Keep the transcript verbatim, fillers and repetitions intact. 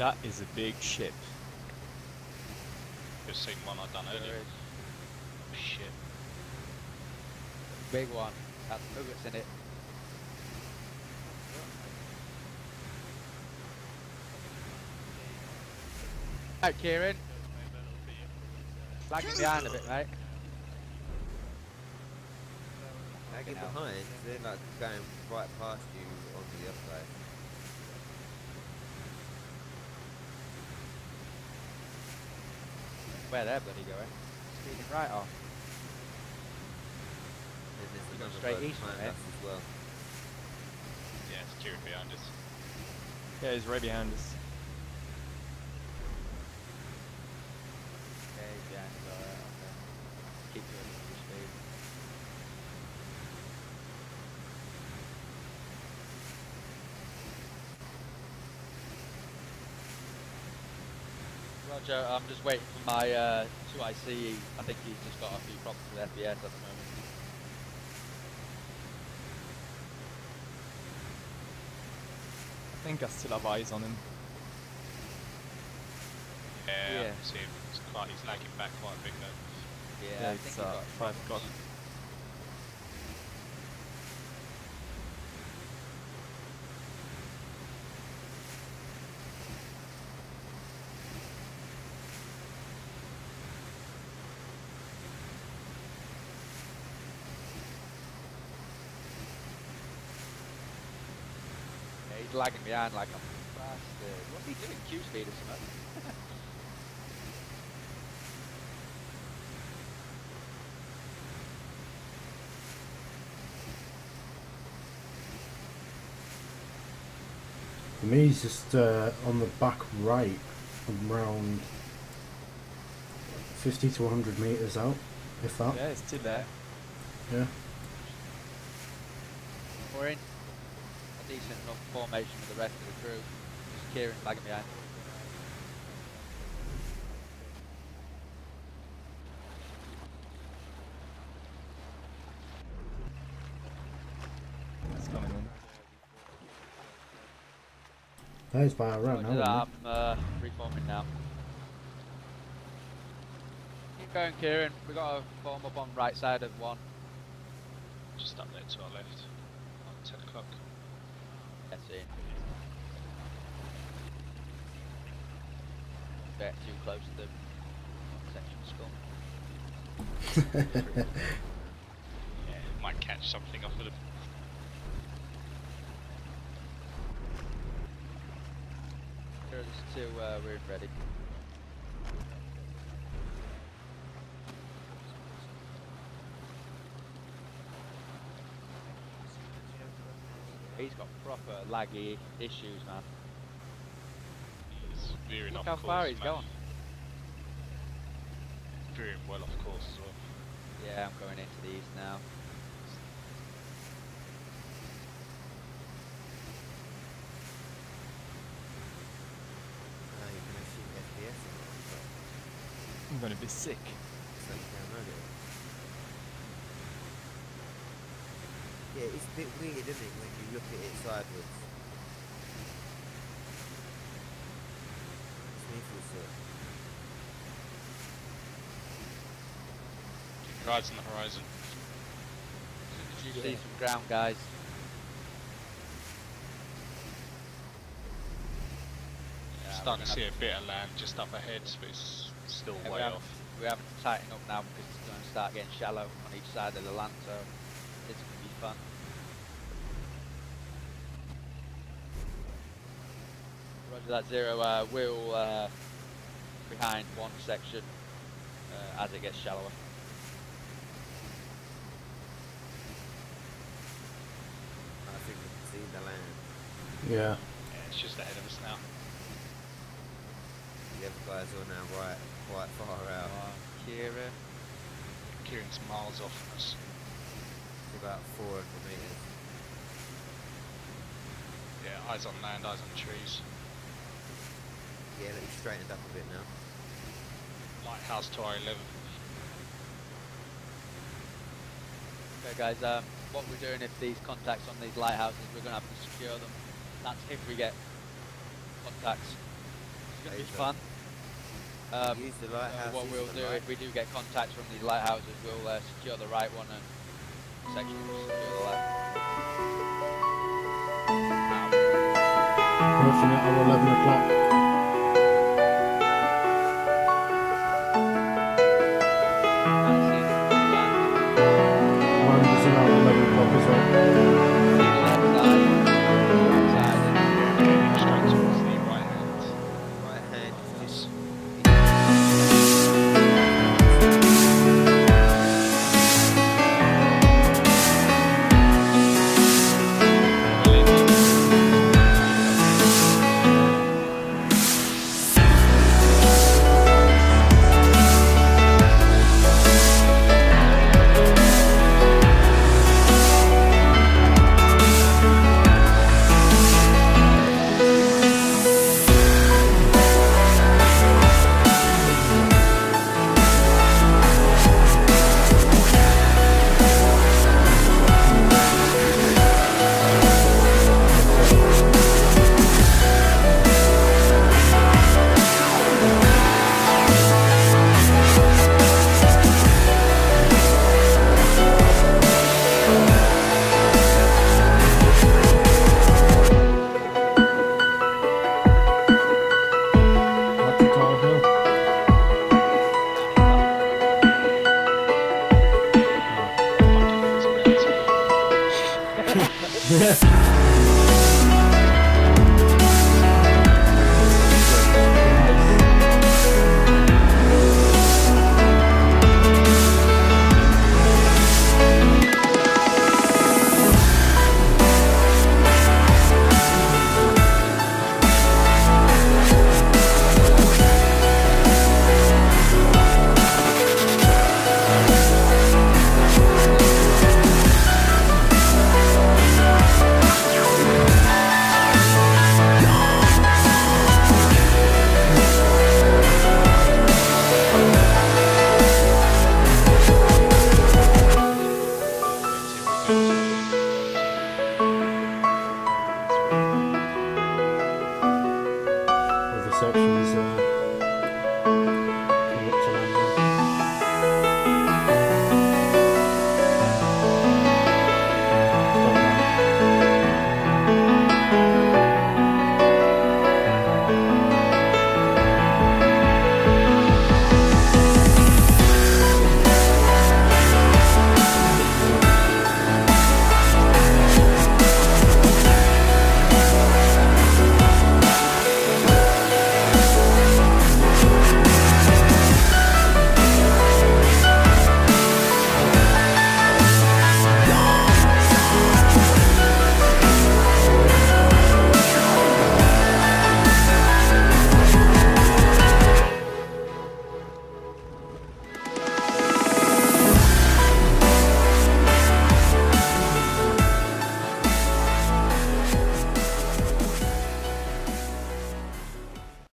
That is a big ship. The same one I done earlier. Shit. Big one. That's nuggets in it. Alright, Kieran. Lagging behind a bit, mate. Lagging behind? They're like going right past you on the other side. Where they're bloody going? Speeding right off. There's another straight east behind us as well. Yeah, it's Kieran behind us. Yeah, he's right behind us. Roger, I'm just waiting for my uh, two I C E. I think he's just got a few problems with F P S at the moment. I think I still have eyes on him. Yeah, yeah. I can see him. It's quite, he's lagging back quite a bit though. Yeah, yeah, I think uh, he got five got. He's lagging behind like a bastard. What's he doing? Q speed or something? For me, he's just uh, on the back right, around fifty to one hundred meters out, if that. Yeah, it's still there. Yeah. We're in decent enough formation for the rest of the crew. Just Kieran lagging behind. That's coming in. That is by a run, isn't it? I'm uh, reforming now. Keep going, Kieran. We've got to form up on right side of one. Just up there to our left. On ten o'clock. That's it. They're too close to the section scum. Yeah, might catch something off of them. There's two, uh, we're ready. He's got proper laggy issues, man. He's veering off course. Look how far he's gone. Veering well off course as well. Yeah, I'm going into the east now. Now you're going to shoot F P S. I'm going to be sick. So you can't load it. Yeah, it's a bit weird, isn't it, when you look at it sideways? It's needful, sir. Keep your eyes on the horizon. Did you see some ground, guys? Yeah, starting to see a bit of land just up ahead, but it's still yeah, way off. We're having to tighten up now because it's going to start getting shallow on each side of the land, so it's going to be fun. Roger that, Zero. Uh, we'll uh, behind one section uh, as it gets shallower. I think we can see the land. Yeah. Yeah, it's just ahead of us now. The other guys are now right, quite far out. Uh, Kieran. Kieran's miles off from us. About four hundred meters. Yeah, eyes on land, eyes on trees. Yeah, they've straightened up a bit now. Lighthouse to our eleven. Okay guys, um, what we're doing if these contacts on these lighthouses, we're going to have to secure them. That's if we get contacts. it's going to be fun. Um, use the lighthouse, uh, what we'll do if we do get contacts from these lighthouses, we'll uh, secure the right one and section will secure the left. Pushing it at eleven o'clock. Yeah.